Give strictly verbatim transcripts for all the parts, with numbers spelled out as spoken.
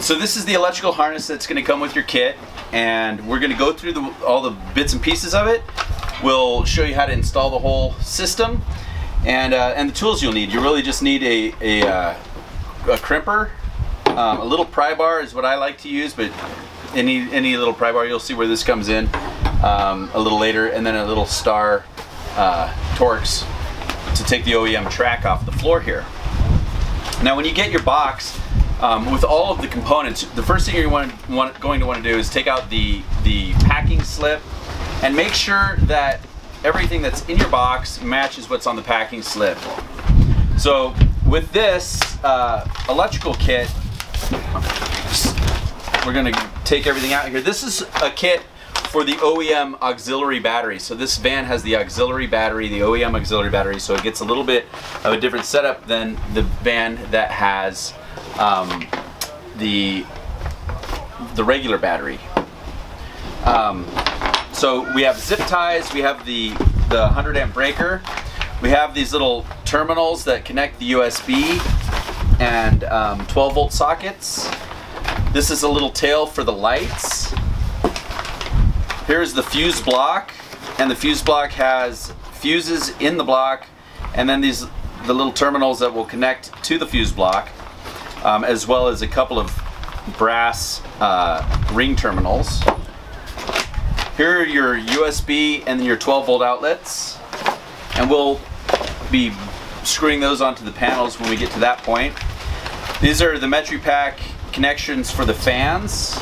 So this is the electrical harness that's going to come with your kit, and we're going to go through the, all the bits and pieces of it. We'll show you how to install the whole system and, uh, and the tools you'll need. You really just need a, a, uh, a crimper. Um, a little pry bar is what I like to use, but any, any little pry bar, you'll see where this comes in um, a little later, and then a little star uh, Torx to take the O E M track off the floor here. Now when you get your box, Um, with all of the components, the first thing you're want, want, going to want to do is take out the, the packing slip and make sure that everything that's in your box matches what's on the packing slip. So with this uh, electrical kit, we're going to take everything out here. This is a kit for the O E M auxiliary battery. So this van has the auxiliary battery, the O E M auxiliary battery, so it gets a little bit of a different setup than the van that has Um, the the regular battery. Um, so we have zip ties, we have the the one hundred amp breaker, we have these little terminals that connect the U S B and um, twelve volt sockets. This is a little tail for the lights. Here's the fuse block, and the fuse block has fuses in the block, and then these the little terminals that will connect to the fuse block. Um, as well as a couple of brass uh, ring terminals. Here are your U S B and your twelve volt outlets, and we'll be screwing those onto the panels when we get to that point. These are the MetriPack connections for the fans,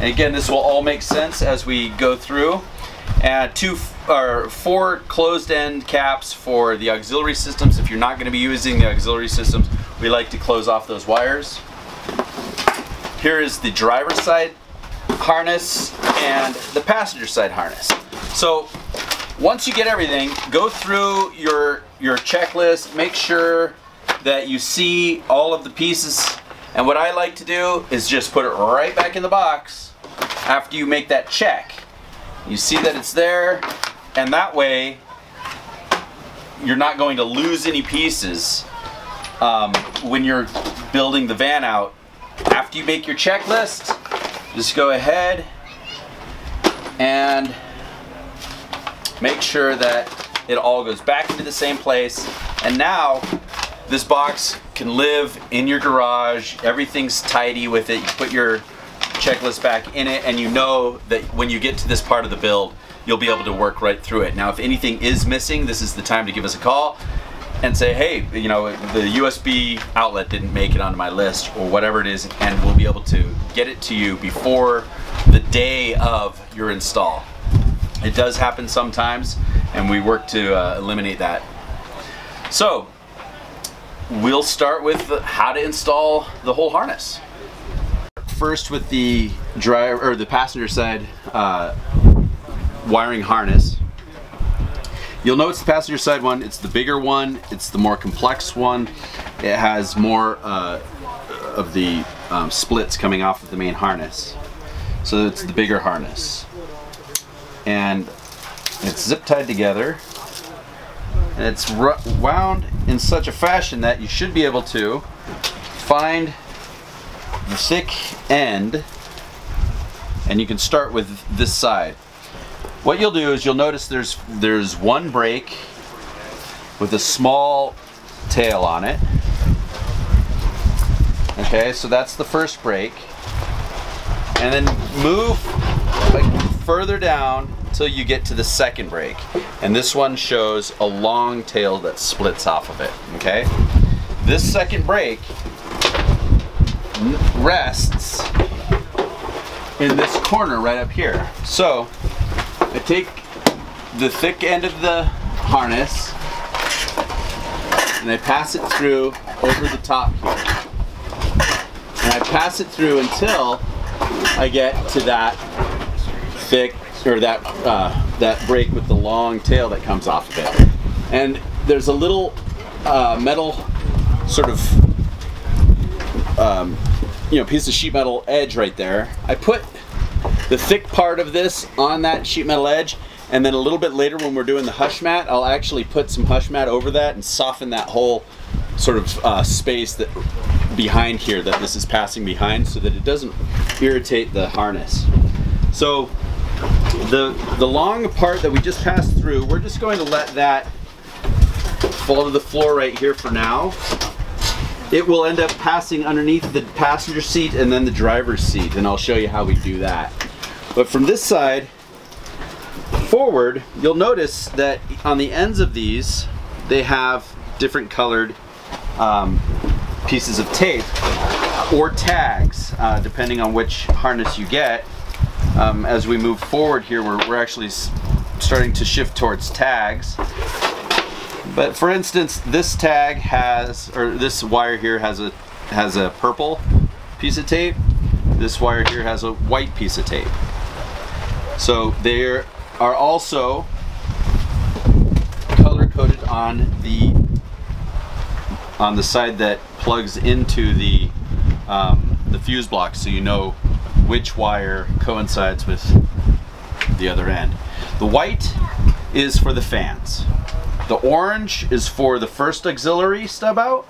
and again this will all make sense as we go through. And uh, two or four closed-end caps for the auxiliary systems. If you're not going to be using the auxiliary systems, we like to close off those wires. Here is the driver's side harness and the passenger side harness. So once you get everything, go through your, your checklist, make sure that you see all of the pieces. And what I like to do is just put it right back in the box after you make that check. You see that it's there, and that way you're not going to lose any pieces. Um, when you're building the van out, after you make your checklist, just go ahead and make sure that it all goes back into the same place. And now this box can live in your garage. Everything's tidy with it. You put your checklist back in it, and you know that when you get to this part of the build, you'll be able to work right through it. Now if anything is missing, this is the time to give us a call and say, hey, you know, the U S B outlet didn't make it onto my list, or whatever it is, and we'll be able to get it to you before the day of your install. It does happen sometimes, and we work to uh, eliminate that. So we'll start with how to install the whole harness. First with the driver or the passenger side uh, wiring harness. You'll notice the passenger side one, it's the bigger one, it's the more complex one. It has more uh, of the um, splits coming off of the main harness. So it's the bigger harness. And it's zip tied together. And it's wound in such a fashion that you should be able to find the thick end. And you can start with this side. What you'll do is you'll notice there's there's one brake with a small tail on it. Okay, so that's the first brake, and then move like further down till you get to the second brake, and this one shows a long tail that splits off of it. Okay, this second brake rests in this corner right up here. So I take the thick end of the harness and I pass it through over the top here. And I pass it through until I get to that thick, or that, uh, that brake with the long tail that comes off of it. And there's a little uh, metal sort of, um, you know, piece of sheet metal edge right there. I put the thick part of this on that sheet metal edge, and then a little bit later when we're doing the hush mat, I'll actually put some hush mat over that and soften that whole sort of uh, space that behind here, that this is passing behind, so that it doesn't irritate the harness. So the, the long part that we just passed through, we're just going to let that fall to the floor right here for now. It will end up passing underneath the passenger seat and then the driver's seat, and I'll show you how we do that. But from this side forward, you'll notice that on the ends of these, they have different colored um, pieces of tape or tags, uh, depending on which harness you get. Um, as we move forward here, we're, we're actually starting to shift towards tags. But for instance, this tag has, or this wire here has a has a purple piece of tape. This wire here has a white piece of tape. So they are also color-coded on the on the side that plugs into the um, the fuse block, so you know which wire coincides with the other end. The white is for the fans. The orange is for the first auxiliary stub out,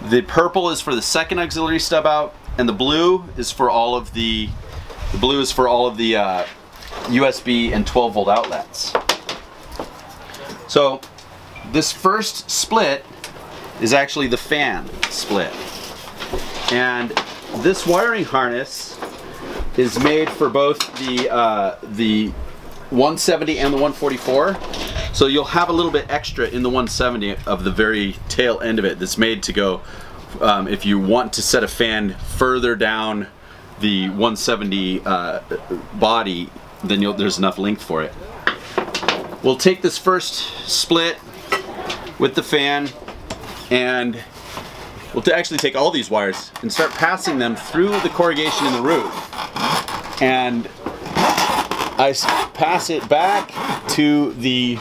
the purple is for the second auxiliary stub out, and the blue is for all of the, the blue is for all of the uh, U S B and twelve volt outlets. So this first split is actually the fan split, and this wiring harness is made for both the uh, the one seventy and the one forty-four. So you'll have a little bit extra in the one seventy of the very tail end of it that's made to go, um, if you want to set a fan further down the one seventy uh, body, then you'll, there's enough length for it. We'll take this first split with the fan, and we'll actually take all these wires and start passing them through the corrugation in the roof. And I pass it back to the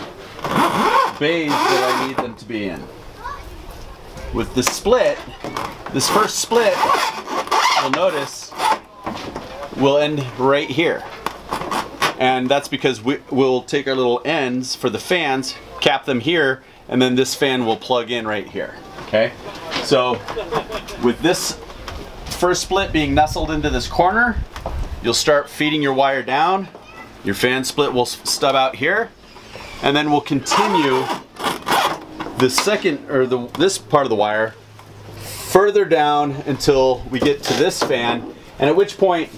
bays that I need them to be in. With the split, this first split, you'll notice, will end right here. And that's because we, we'll take our little ends for the fans, cap them here, and then this fan will plug in right here, okay? So with this first split being nestled into this corner, you'll start feeding your wire down. Your fan split will stub out here, and then we'll continue the second, or the, this part of the wire further down until we get to this fan, and at which point,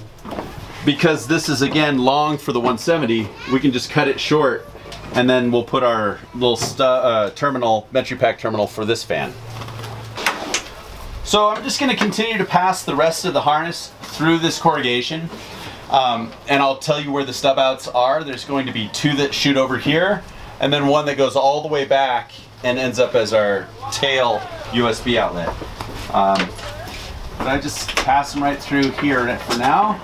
because this is again long for the one seventy, we can just cut it short, and then we'll put our little uh, terminal, Metri Pack terminal for this fan. So I'm just going to continue to pass the rest of the harness through this corrugation. Um, and I'll tell you where the stub outs are. There's going to be two that shoot over here, and then one that goes all the way back and ends up as our tail U S B outlet. Um, but I just pass them right through here for now.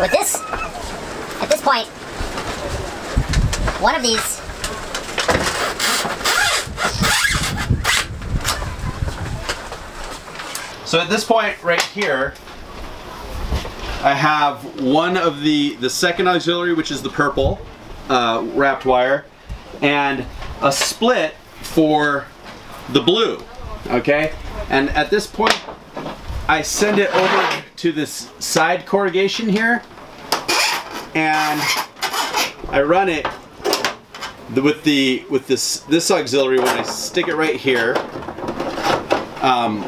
With this, at this point, one of these so at this point right here, I have one of the the second auxiliary, which is the purple uh, wrapped wire, and a split for the blue, okay? And at this point, I send it over to this side corrugation here, and I run it with the with this this auxiliary when I stick it right here, um,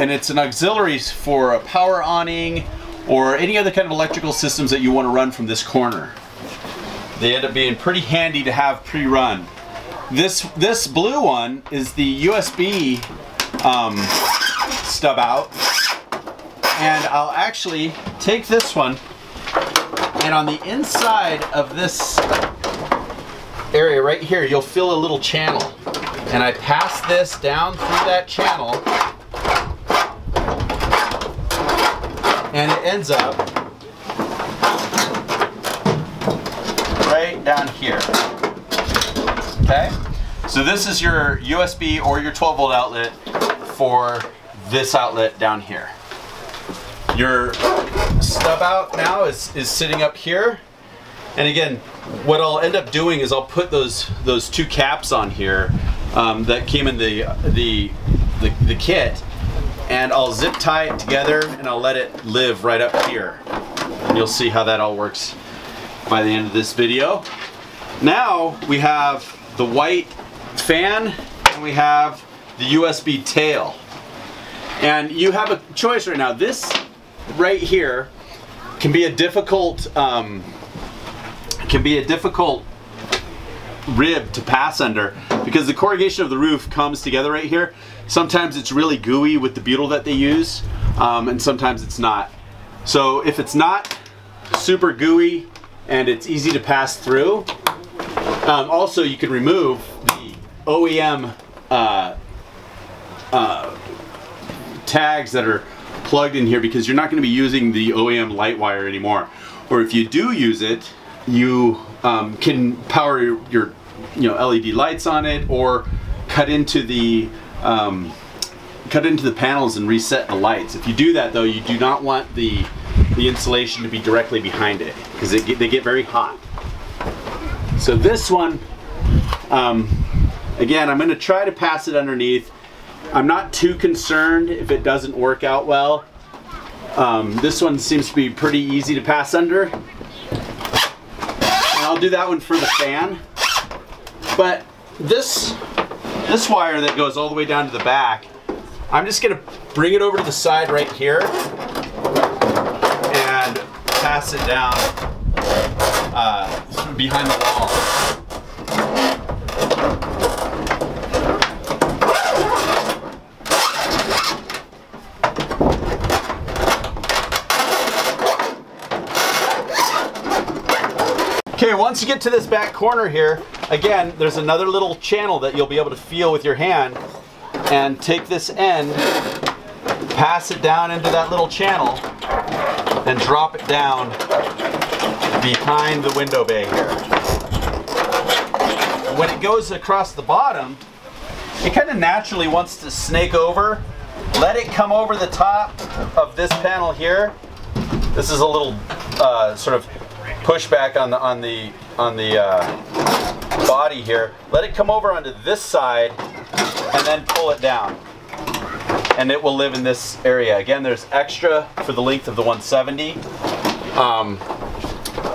and it's an auxiliary for a power awning or any other kind of electrical systems that you want to run from this corner. They end up being pretty handy to have pre-run. This this blue one is the U S B um, stub out, and I'll actually take this one, and on the inside of this area right here, you'll feel a little channel. And I pass this down through that channel, and it ends up right down here. Okay? So this is your U S B or your twelve volt outlet for this outlet down here. Your stub out now is, is sitting up here. And again, what I'll end up doing is I'll put those those two caps on here um, that came in the, the, the, the kit, and I'll zip tie it together and I'll let it live right up here. And you'll see how that all works by the end of this video. Now we have the white fan and we have the U S B tail. And you have a choice right now. This right here can be a difficult um, can be a difficult rib to pass under, because the corrugation of the roof comes together right here. Sometimes it's really gooey with the butyl that they use, um, and sometimes it's not. So if it's not super gooey and it's easy to pass through, um, also you can remove the O E M uh, uh, tags that are plugged in here, because you're not going to be using the O E M light wire anymore. Or if you do use it, you um, can power your you know L E D lights on it, or cut into the um, cut into the panels and reset the lights. If you do that though, you do not want the the insulation to be directly behind it, because they get, they get very hot. So this one, um, again, I'm going to try to pass it underneath. I'm not too concerned if it doesn't work out well. Um, this one seems to be pretty easy to pass under. I'll do that one for the fan, but this this wire that goes all the way down to the back, I'm just gonna bring it over to the side right here and pass it down uh, behind the wall. Okay, once you get to this back corner here, again, there's another little channel that you'll be able to feel with your hand, and take this end, pass it down into that little channel, and drop it down behind the window bay here. When it goes across the bottom, it kind of naturally wants to snake over. Let it come over the top of this panel here. This is a little uh, sort of pushback on the on the on the uh, body here. Let it come over onto this side, and then pull it down, and it will live in this area. Again, there's extra for the length of the one seventy, um,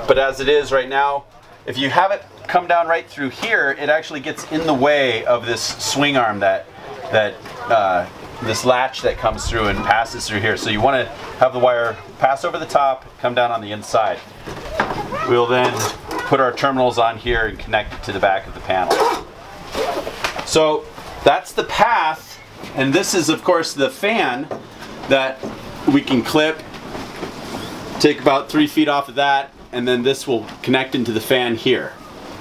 but as it is right now, if you have it come down right through here, it actually gets in the way of this swing arm that that uh, this latch that comes through and passes through here. So you want to have the wire pass over the top, come down on the inside. We'll then put our terminals on here and connect it to the back of the panel. So that's the path, and this is of course the fan that we can clip, take about three feet off of that, and then this will connect into the fan here.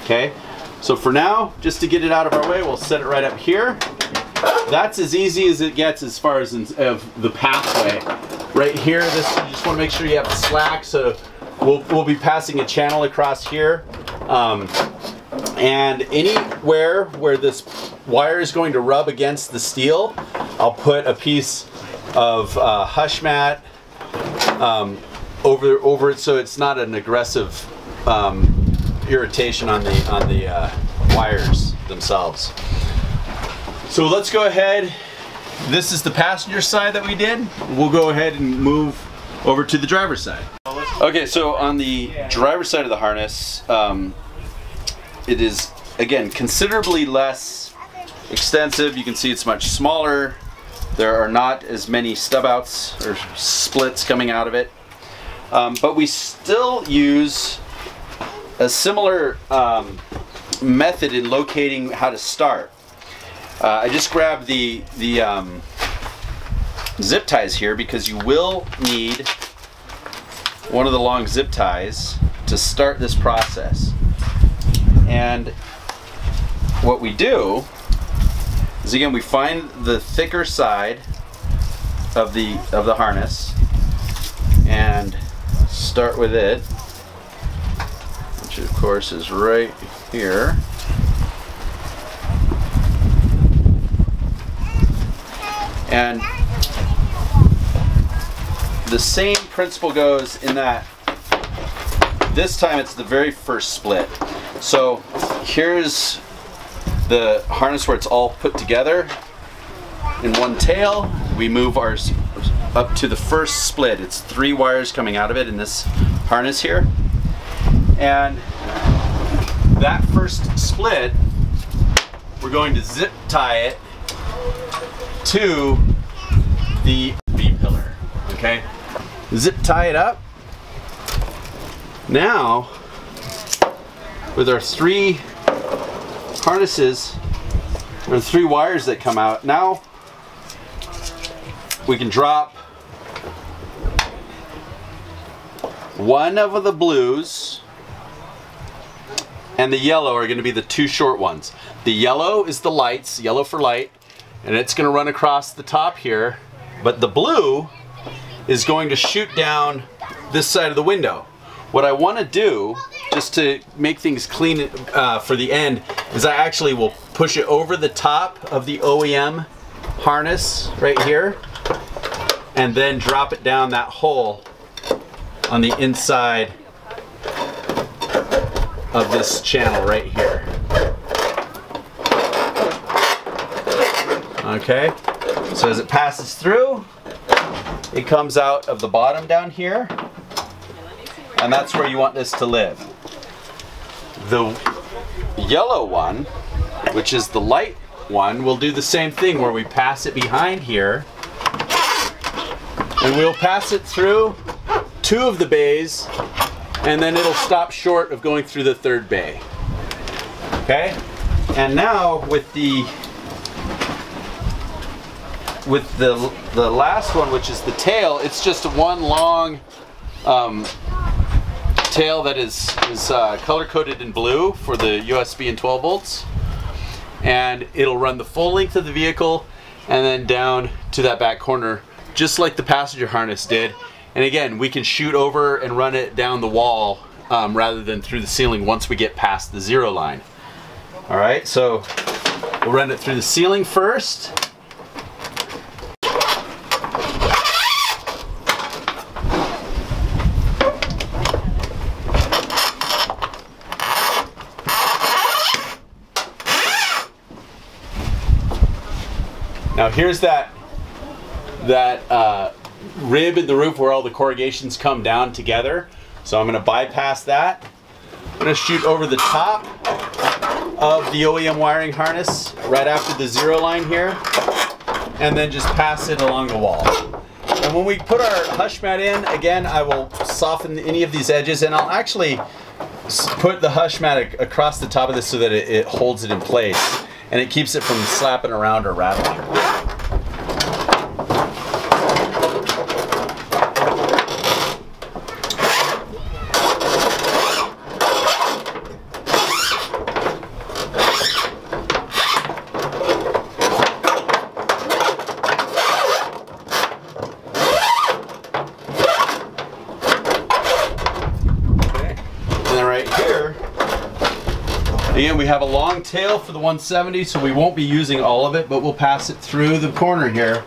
Okay, so for now, just to get it out of our way, we'll set it right up here. That's as easy as it gets as far as in, of the pathway. Right here, this, you just want to make sure you have the slack, so We'll, we'll be passing a channel across here, um, and anywhere where this wire is going to rub against the steel, I'll put a piece of uh, hush mat um, over over it, so it's not an aggressive um, irritation on the on the uh, wires themselves. So let's go ahead. This is the passenger side that we did. We'll go ahead and move over to the driver's side. Okay, so on the driver's side of the harness, um, it is, again, considerably less extensive. You can see it's much smaller. There are not as many stub outs or splits coming out of it. Um, but we still use a similar um, method in locating how to start. Uh, I just grabbed the, the um, zip ties here because you will need one of the long zip ties to start this process. And what we do is, again, we find the thicker side of the of the harness and start with it, which of course is right here. And the same principle goes in that this time it's the very first split. So here's the harness where it's all put together in one tail. We move ours up to the first split. It's three wires coming out of it in this harness here. And that first split, we're going to zip tie it to the B-pillar, okay? Zip tie it up. Now, with our three harnesses, or three wires that come out, now we can drop one of the blues, and the yellow are going to be the two short ones. The yellow is the lights, yellow for light, and it's going to run across the top here, but the blue is going to shoot down this side of the window. What I want to do, just to make things clean uh, for the end, is I actually will push it over the top of the O E M harness right here, and then drop it down that hole on the inside of this channel right here. Okay, so as it passes through, it comes out of the bottom down here, and that's where you want this to live. The yellow one, which is the light one, will do the same thing where we pass it behind here, and we'll pass it through two of the bays, and then it'll stop short of going through the third bay. Okay? And now with the with the the last one, which is the tail, it's just one long um, tail that is is uh, color coded in blue for the U S B and twelve volts, and it'll run the full length of the vehicle and then down to that back corner, just like the passenger harness did. And again, we can shoot over and run it down the wall um, rather than through the ceiling once we get past the zero line. All right, so we'll run it through the ceiling first. Now here's that that uh, rib in the roof where all the corrugations come down together. So I'm going to bypass that. I'm going to shoot over the top of the O E M wiring harness right after the zero line here, and then just pass it along the wall. And when we put our hush mat in, again, I will soften any of these edges, and I'll actually put the hush mat across the top of this so that it, it holds it in place and it keeps it from slapping around or rattling. Again, we have a long tail for the one seventy, so we won't be using all of it, but we'll pass it through the corner here.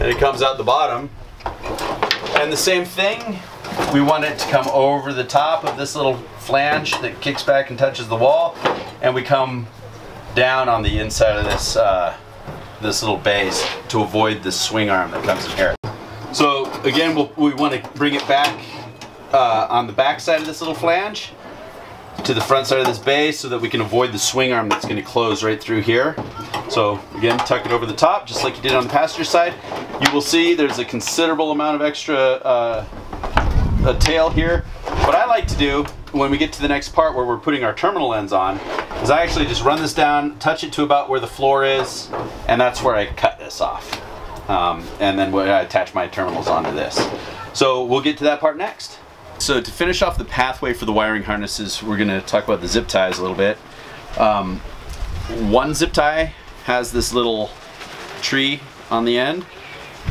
And it comes out the bottom. And the same thing. We want it to come over the top of this little flange that kicks back and touches the wall, and we come down on the inside of this uh, this little base to avoid the swing arm that comes in here. So again, we'll, we want to bring it back uh, on the back side of this little flange to the front side of this bay so that we can avoid the swing arm that's going to close right through here. So again, tuck it over the top just like you did on the passenger side. You will see there's a considerable amount of extra uh, a tail here. What I like to do when we get to the next part where we're putting our terminal ends on is I actually just run this down, touch it to about where the floor is, and that's where I cut this off. Um, and then I attach my terminals onto this. So we'll get to that part next. So to finish off the pathway for the wiring harnesses, we're gonna talk about the zip ties a little bit. Um, one zip tie has this little tree on the end,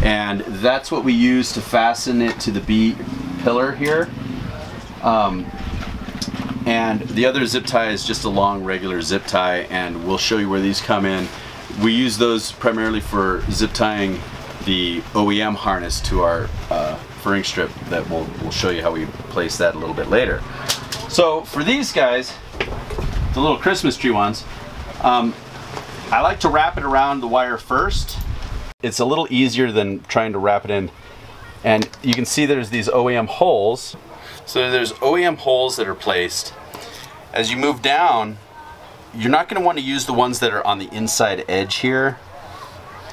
and that's what we use to fasten it to the B pillar here. Um, and the other zip tie is just a long regular zip tie, and we'll show you where these come in. We use those primarily for zip tying the O E M harness to our uh, furring strip that we'll, we'll show you how we place that a little bit later. So for these guys, the little Christmas tree ones, um, I like to wrap it around the wire first. It's a little easier than trying to wrap it in. And you can see there's these O E M holes. So there's O E M holes that are placed. As you move down, you're not gonna wanna use the ones that are on the inside edge here.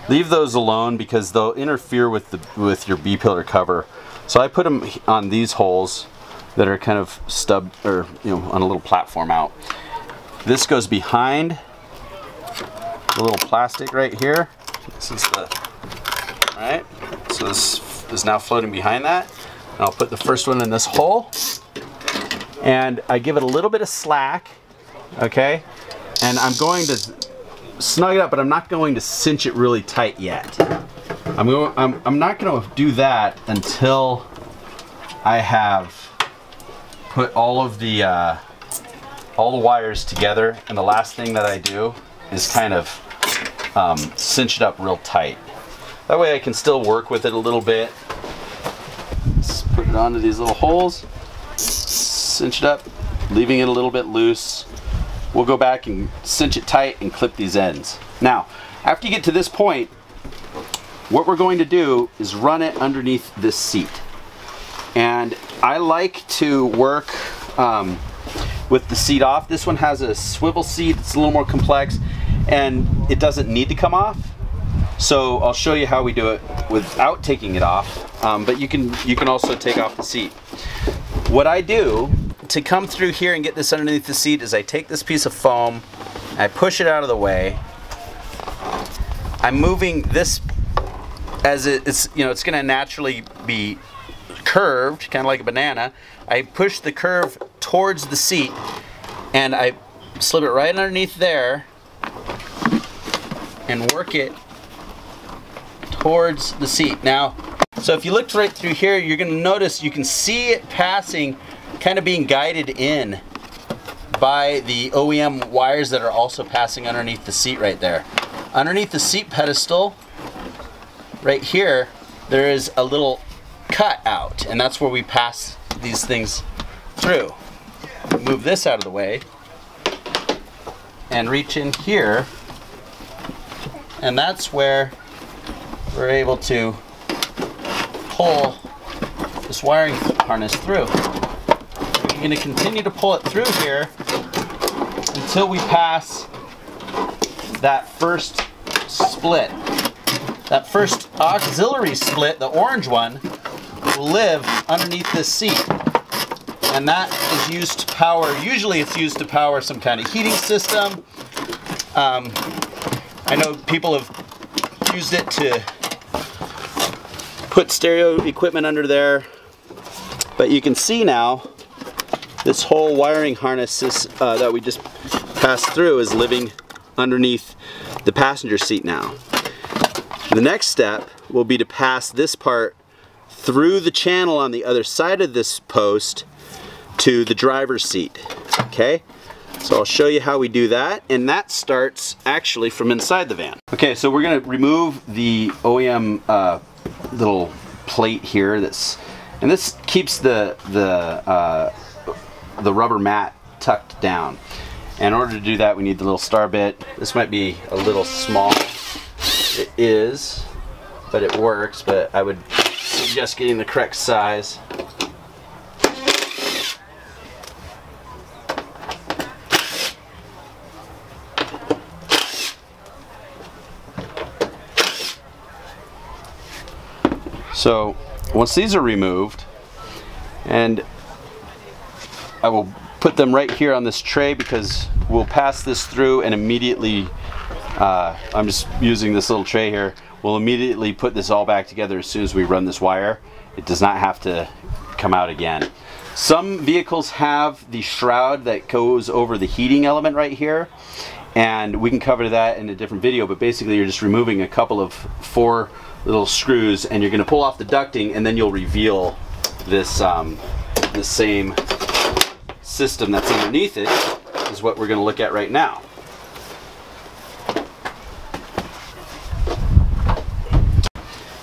Leave those alone because they'll interfere with the with your B-pillar cover. So I put them on these holes that are kind of stubbed, or you know, on a little platform out. This goes behind the little plastic right here. This is the, all right? So this is now floating behind that. And I'll put the first one in this hole and I give it a little bit of slack, okay? And I'm going to snug it up, but I'm not going to cinch it really tight yet. I'm, going, I'm, I'm not going to do that until I have put all of the uh, all the wires together, and the last thing that I do is kind of um, cinch it up real tight. That way I can still work with it a little bit. Let's put it onto these little holes, cinch it up, leaving it a little bit loose. We'll go back and cinch it tight and clip these ends. Now, after you get to this point, what we're going to do is run it underneath this seat. And I like to work um, with the seat off. This one has a swivel seat, it's a little more complex, and it doesn't need to come off. So I'll show you how we do it without taking it off, um, but you can, you can also take off the seat. What I do to come through here and get this underneath the seat is I take this piece of foam, I push it out of the way. I'm moving this as it, it's, you know, it's gonna naturally be curved, kind of like a banana. I push the curve towards the seat and I slip it right underneath there and work it towards the seat. Now, so if you looked right through here, you're gonna notice you can see it passing, kind of being guided in by the O E M wires that are also passing underneath the seat right there. Underneath the seat pedestal, right here, there is a little cut out, and that's where we pass these things through. Move this out of the way, and reach in here, and that's where we're able to pull this wiring harness through. I'm going to continue to pull it through here until we pass that first split. That first auxiliary split, the orange one, will live underneath this seat. And that is used to power, usually it's used to power some kind of heating system. Um, I know people have used it to put stereo equipment under there, but you can see now this whole wiring harness uh, that we just passed through is living underneath the passenger seat now. The next step will be to pass this part through the channel on the other side of this post to the driver's seat, okay? So I'll show you how we do that, and that starts actually from inside the van. Okay, so we're gonna remove the O E M uh, little plate here, that's, and this keeps the, the uh, the rubber mat tucked down. In order to do that, we need the little star bit. This might be a little small. It is, but it works, but I would suggest getting the correct size. So once these are removed, and I will put them right here on this tray because we'll pass this through and immediately, uh, I'm just using this little tray here, we'll immediately put this all back together as soon as we run this wire. It does not have to come out again. Some vehicles have the shroud that goes over the heating element right here, and we can cover that in a different video, but basically you're just removing a couple of four little screws and you're going to pull off the ducting, and then you'll reveal this um, the same system that's underneath it is what we're going to look at right now.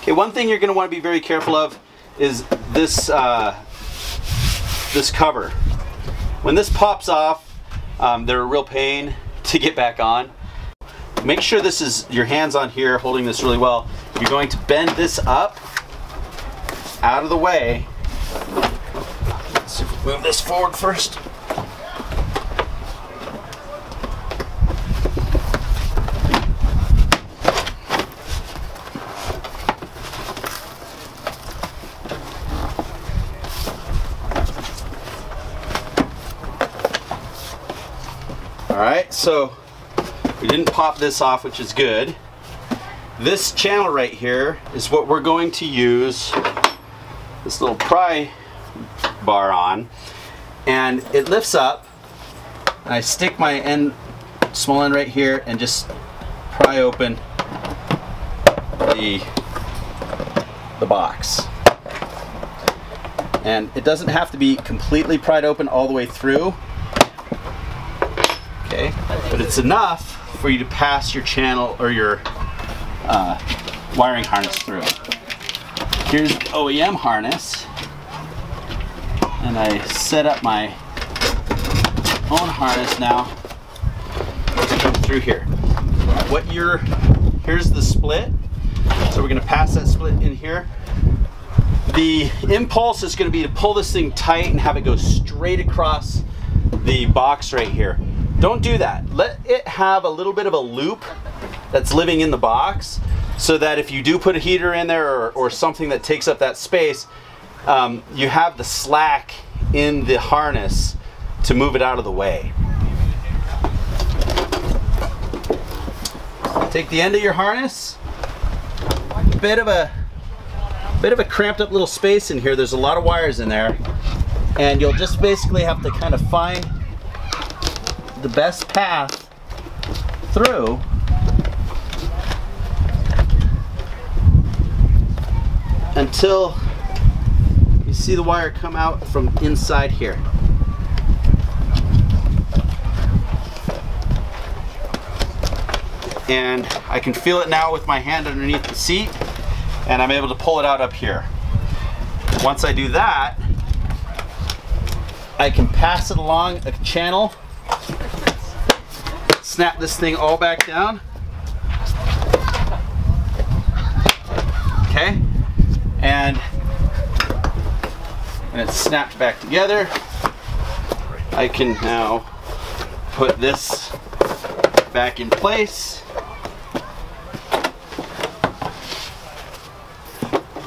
Okay, one thing you're going to want to be very careful of is this uh, this cover. When this pops off, um, they're a real pain to get back on. Make sure this is your hands on here holding this really well. You're going to bend this up out of the way. Let's see if we move this forward first. All right, so we didn't pop this off, which is good. This channel right here is what we're going to use this little pry bar on, and it lifts up, and I stick my end, small end right here, and just pry open the, the box. And it doesn't have to be completely pried open all the way through, okay, but it's enough for you to pass your channel or your uh, wiring harness through. Here's the O E M harness, and I set up my own harness now to come through here. What your here's the split, so we're going to pass that split in here. The impulse is going to be to pull this thing tight and have it go straight across the box right here. Don't do that. Let it have a little bit of a loop that's living in the box, so that if you do put a heater in there or, or something that takes up that space, um, you have the slack in the harness to move it out of the way. Take the end of your harness. Bit of a bit of a cramped up little space in here. There's a lot of wires in there, and you'll just basically have to kind of find the best path through. Until you see the wire come out from inside here. And I can feel it now with my hand underneath the seat, and I'm able to pull it out up here. Once I do that, I can pass it along a channel, snap this thing all back down, okay, and, and it's snapped back together. I can now put this back in place,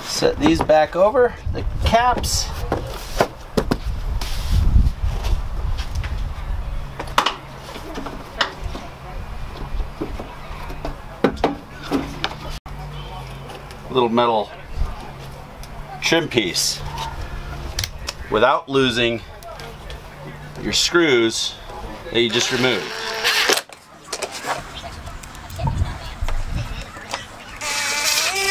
set these back over the caps, little metal trim piece, without losing your screws that you just removed. You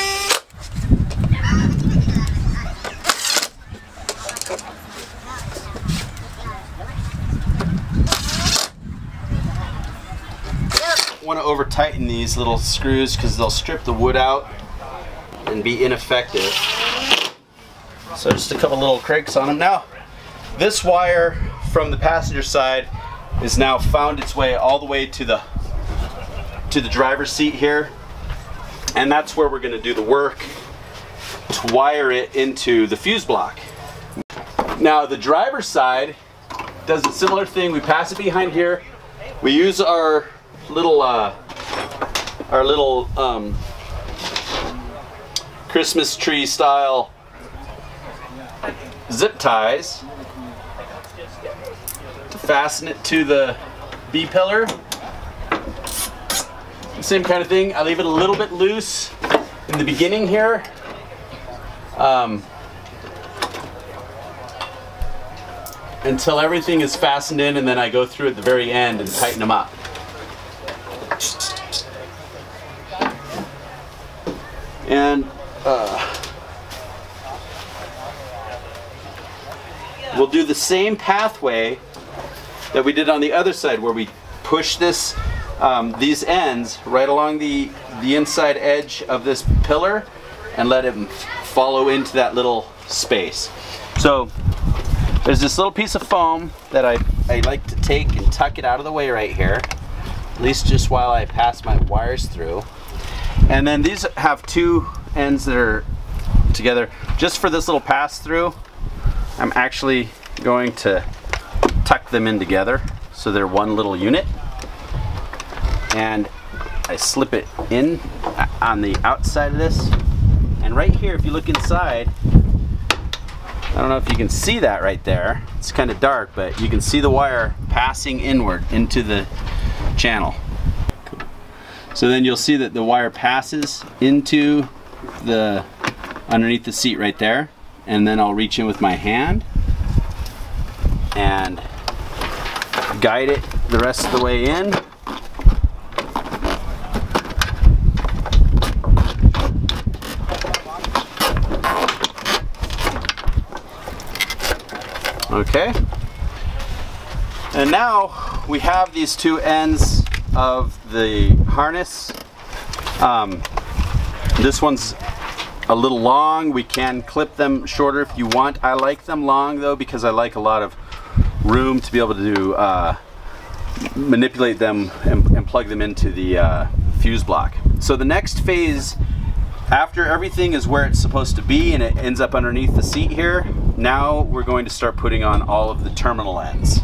don't want to over tighten these little screws because they'll strip the wood out and be ineffective. So just a couple little cranks on them. Now this wire from the passenger side is now found its way all the way to the to the driver's seat here, and that's where we're going to do the work to wire it into the fuse block. Now the driver's side does a similar thing. We pass it behind here. We use our little uh, our little um, Christmas tree style zip ties to fasten it to the B pillar. Same kind of thing. I leave it a little bit loose in the beginning here. Um, until everything is fastened in, and then I go through at the very end and tighten them up. And uh, we'll do the same pathway that we did on the other side, where we push this um, these ends right along the the inside edge of this pillar and let it follow into that little space. So there's this little piece of foam that I, I like to take and tuck it out of the way right here, at least just while I pass my wires through. And then these have two ends that are together. Just for this little pass through, I'm actually going to tuck them in together so they're one little unit. And I slip it in on the outside of this. And right here, if you look inside, I don't know if you can see that right there. It's kind of dark, but you can see the wire passing inward into the channel. So then you'll see that the wire passes into the, underneath the seat right there. And then I'll reach in with my hand and guide it the rest of the way in. Okay. And now we have these two ends of the harness. Um, this one's a little long. We can clip them shorter if you want. I like them long though, because I like a lot of room to be able to do, uh, manipulate them and, and plug them into the uh, fuse block. So the next phase after everything is where it's supposed to be, and it ends up underneath the seat here. Now we're going to start putting on all of the terminal ends.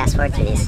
fast forward through these.